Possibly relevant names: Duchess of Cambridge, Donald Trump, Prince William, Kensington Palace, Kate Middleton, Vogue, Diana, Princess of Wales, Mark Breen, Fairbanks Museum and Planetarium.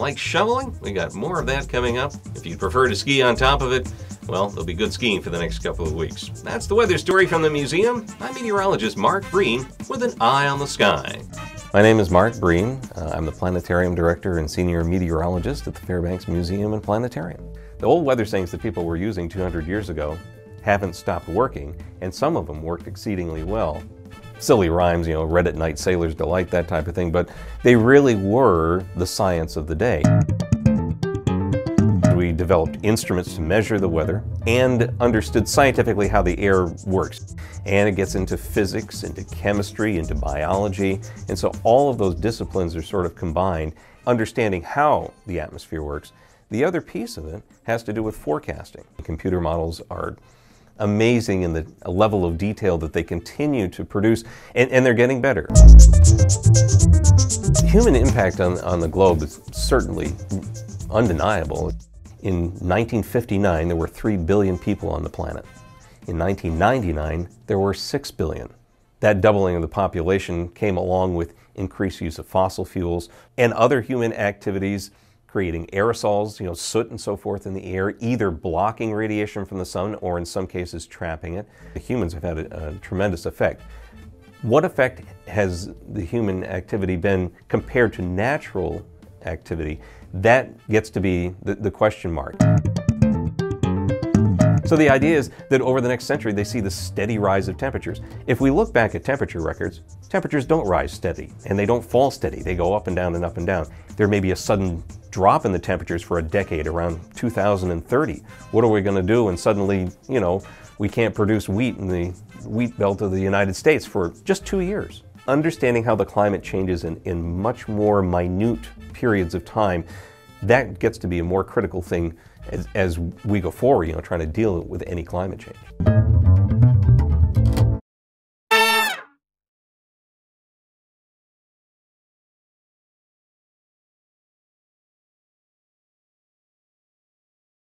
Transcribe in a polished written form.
like shoveling, we got more of that coming up. If you'd prefer to ski on top of it, well, there'll be good skiing for the next couple of weeks. That's the weather story from the museum. I'm meteorologist Mark Breen with an eye on the sky. My name is Mark Breen. I'm the planetarium director and senior meteorologist at the Fairbanks Museum and Planetarium. The old weather things that people were using 200 years ago haven't stopped working, and some of them worked exceedingly well. Silly rhymes, you know, red at night, sailor's delight, that type of thing, but they really were the science of the day. We developed instruments to measure the weather and understood scientifically how the air works. And it gets into physics, into chemistry, into biology, and so all of those disciplines are sort of combined, understanding how the atmosphere works. The other piece of it has to do with forecasting. Computer models are amazing in the level of detail that they continue to produce, and they're getting better. The human impact on the globe is certainly undeniable. In 1959, there were 3 billion people on the planet. In 1999, there were 6 billion. That doubling of the population came along with increased use of fossil fuels and other human activities, creating aerosols, you know, soot and so forth in the air, either blocking radiation from the sun or in some cases trapping it. The humans have had a tremendous effect. What effect has the human activity been compared to natural activity? That gets to be the question mark. So the idea is that over the next century, they see the steady rise of temperatures. If we look back at temperature records, temperatures don't rise steady and they don't fall steady. They go up and down and up and down. There may be a sudden drop in the temperatures for a decade around 2030. What are we going to do when suddenly, you know, we can't produce wheat in the wheat belt of the United States for just 2 years? Understanding how the climate changes in much more minute periods of time, that gets to be a more critical thing as we go forward, you know, trying to deal with any climate change.